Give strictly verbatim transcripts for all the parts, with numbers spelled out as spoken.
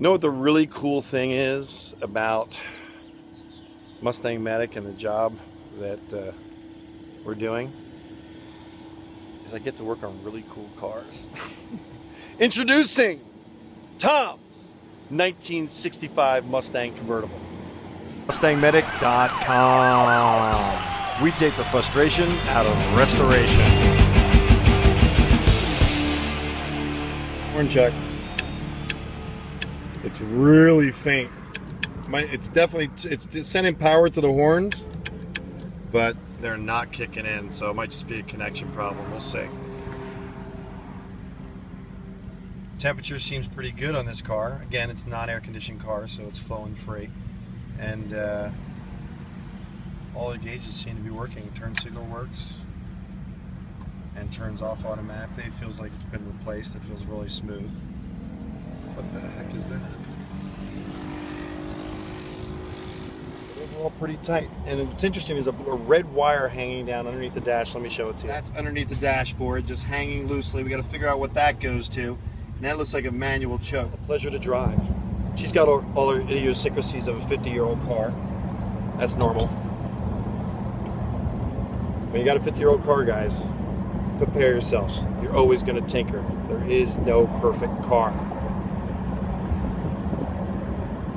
You know what the really cool thing is about Mustang Medic and the job that uh, we're doing is I get to work on really cool cars. Introducing Tom's nineteen sixty-five Mustang convertible. Mustang Medic dot com. We take the frustration out of restoration. Horn check. It's really faint. My, it's definitely it's sending power to the horns, but they're not kicking in, so it might just be a connection problem. We'll see. Temperature seems pretty good on this car. Again, it's not an air-conditioned car, so it's flowing free, and uh, all the gauges seem to be working. Turn signal works and turns off automatically. It feels like it's been replaced. It feels really smooth. What the heck is that? Overall, pretty tight. And what's interesting is a, a red wire hanging down underneath the dash. Let me show it to you. That's underneath the dashboard, just hanging loosely. We got to figure out what that goes to. And that looks like a manual choke. A pleasure to drive. She's got all, all her idiosyncrasies of a fifty-year-old car. That's normal. When you got a fifty-year-old car, guys, prepare yourselves. You're always going to tinker. There is no perfect car.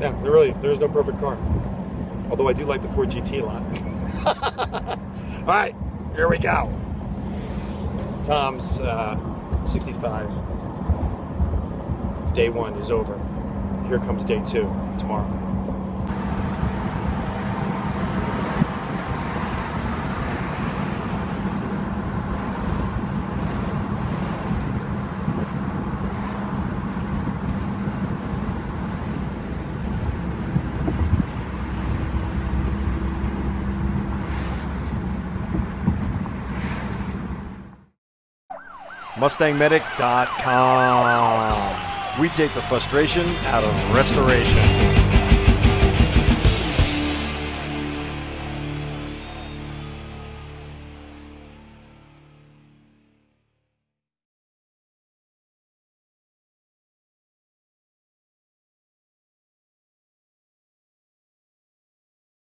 Yeah, there really, there's no perfect car. Although I do like the Ford G T a lot. All right, here we go. Tom's uh, sixty-five. Day one is over. Here comes day two tomorrow. Mustang Medic dot com. We take the frustration out of restoration.